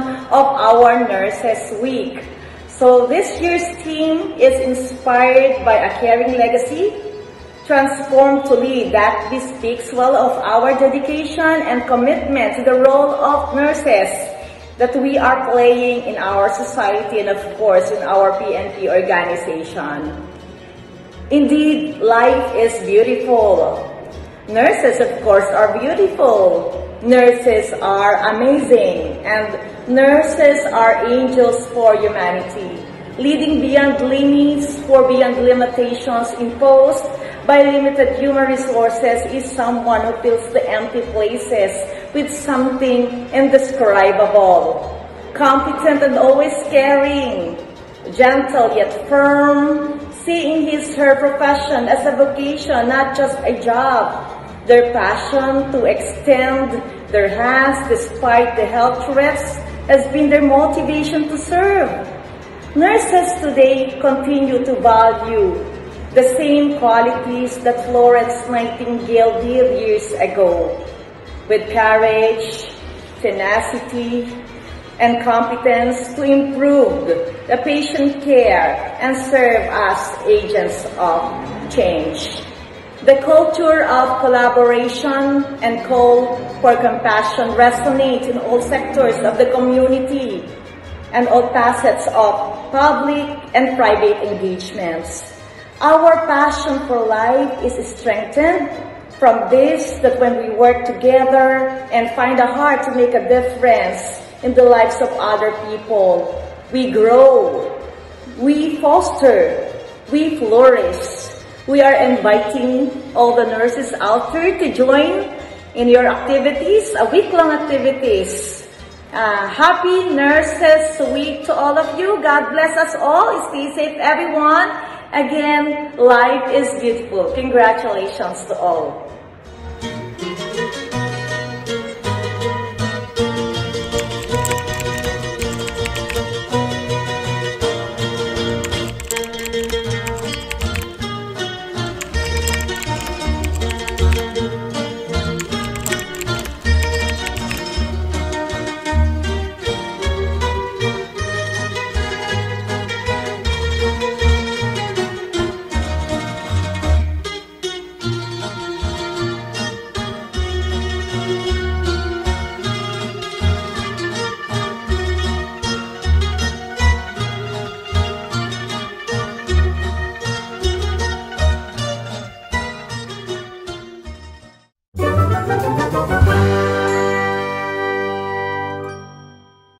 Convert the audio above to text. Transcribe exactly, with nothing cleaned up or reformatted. celebration of our Nurses Week. So this year's theme is inspired by a caring legacy, transformed to lead, that bespeaks well of our dedication and commitment to the role of nurses that we are playing in our society and, of course, in our P N P organization. Indeed, life is beautiful. Nurses, of course, are beautiful. Nurses are amazing, and nurses are angels for humanity, leading beyond limits, for beyond limitations imposed by limited human resources is someone who fills the empty places with something indescribable. Competent and always caring, gentle yet firm, seeing his her profession as a vocation, not just a job. Their passion to extend their hands despite the health threats has been their motivation to serve. Nurses today continue to value the same qualities that Florence Nightingale did years ago, with courage, tenacity, and competence to improve the patient care and serve as agents of change. The culture of collaboration and call for compassion resonates in all sectors of the community and all facets of public and private engagements. Our passion for life is strengthened from this, that when we work together and find a heart to make a difference in the lives of other people, we grow, we foster, we flourish. We are inviting all the nurses out there to join in your activities, a week-long activities. Uh, happy Nurses Week to all of you. God bless us all. Stay safe, everyone. Again, life is beautiful. Congratulations to all.